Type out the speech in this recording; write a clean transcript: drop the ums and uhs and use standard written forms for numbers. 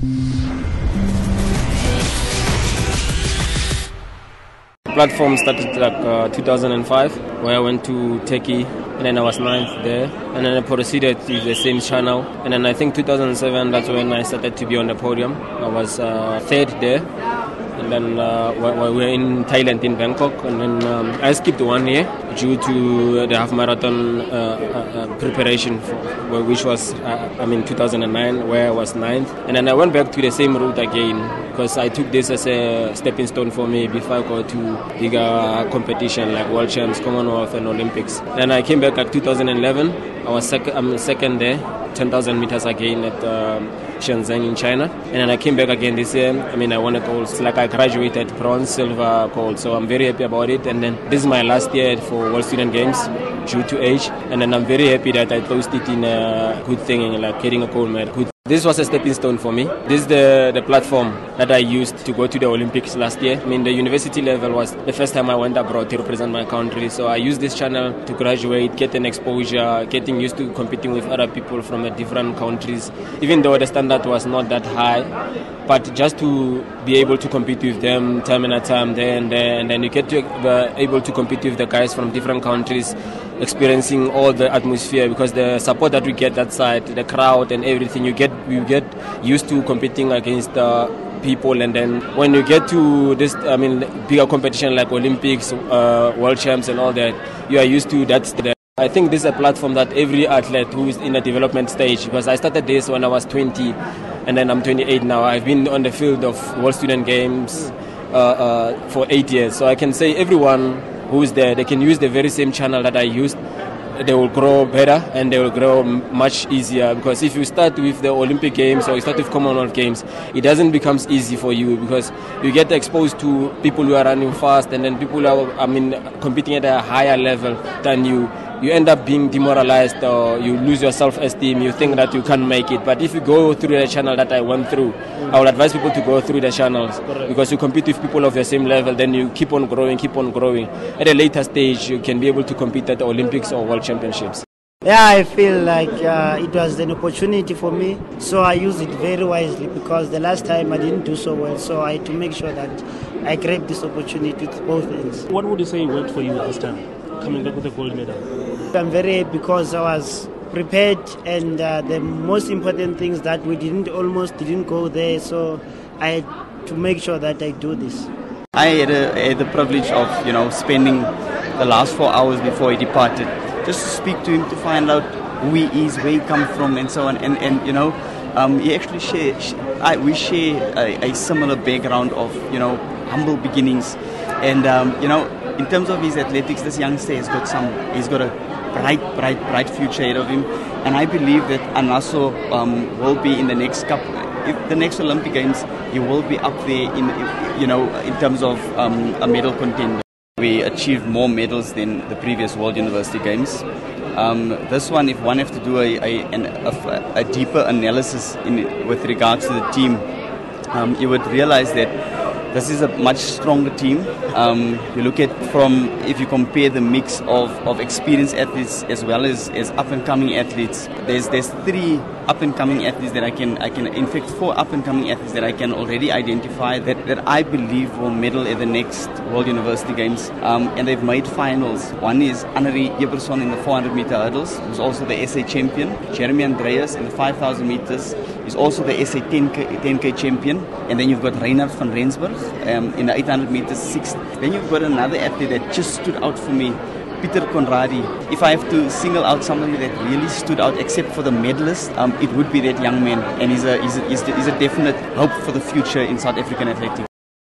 The platform started like 2005, where I went to Turkey, and then I was ninth there, and then I proceeded to the same channel, and then I think 2007, that's when I started to be on the podium. I was third there. And then we were in Thailand, in Bangkok, and then I skipped 1 year due to the half marathon preparation, which was, 2009, where I was ninth. And then I went back to the same route again, because I took this as a stepping stone for me before I go to bigger competition like World Champs, Commonwealth, and Olympics. Then I came back at 2011. I was second there, 10,000 meters again at Shenzhen in China. And then I came back again this year. I won a gold. It's like I graduated bronze, silver, gold. So I'm very happy about it. And then this is my last year for World Student Games due to age. And then I'm very happy that I closed it in a good thing, like getting a gold medal. This was a stepping stone for me. This is the platform that I used to go to the Olympics last year. The university level was the first time I went abroad to represent my country. So I used this channel to graduate, get an exposure, getting used to competing with other people from the different countries, even though the standard was not that high. But just to be able to compete with them time and time, and then you get to be able to compete with the guys from different countries, experiencing all the atmosphere, because the support that we get that side, the crowd and everything, you get used to competing against people. And then when you get to this bigger competition like Olympics, World Champs and all that, you are used to that. I think this is a platform that every athlete who is in a development stage, because I started this when I was 20 and then I'm 28 now. I've been on the field of World Student Games for 8 years, so I can say everyone who is there, they can use the very same channel that I used. They will grow better and they will grow much easier, because if you start with the Olympic Games or you start with Commonwealth Games, it doesn't become easy for you, because you get exposed to people who are running fast and then people who are competing at a higher level than you. You end up being demoralized or you lose your self-esteem, you think that you can't make it. But if you go through the channel that I went through, I would advise people to go through the channels. Correct. Because you compete with people of your same level, then you keep on growing. At a later stage, you can be able to compete at the Olympics or World Championships. Yeah, I feel like it was an opportunity for me, so I used it very wisely, because the last time I didn't do so well, so I had to make sure that I grabbed this opportunity to both ends. What would you say worked for you this time, coming back with a gold medal? I'm very happy because I was prepared, and the most important things that we almost didn't go there, so I had to make sure that I do this. I had the privilege of spending the last 4 hours before he departed just to speak to him, to find out who he is, where he comes from, and so on. And he actually we share a similar background of humble beginnings, and in terms of his athletics, this youngster has got a bright future ahead of him, and I believe that Anaso will be in the next Olympic Games. He will be up there in terms of a medal contender. We achieved more medals than the previous World University Games. This one, if one have to do a deeper analysis with regards to the team, you would realize that this is a much stronger team. You look at if you compare the mix of experienced athletes as well as up-and-coming athletes. There's three up-and-coming athletes that in fact four up-and-coming athletes that I can already identify that I believe will medal at the next World University Games. And they've made finals. One is Anneri Jeberson in the 400-meter hurdles, who's also the SA champion. Jeremy Andreas in the 5,000 meters is also the SA 10K champion. And then you've got Reinhard van Rensburg in the 800 meters, sixth. Then you've got another athlete that just stood out for me, Peter Conradi. If I have to single out somebody that really stood out, except for the medalist, it would be that young man, and he's a definite hope for the future in South African athletics.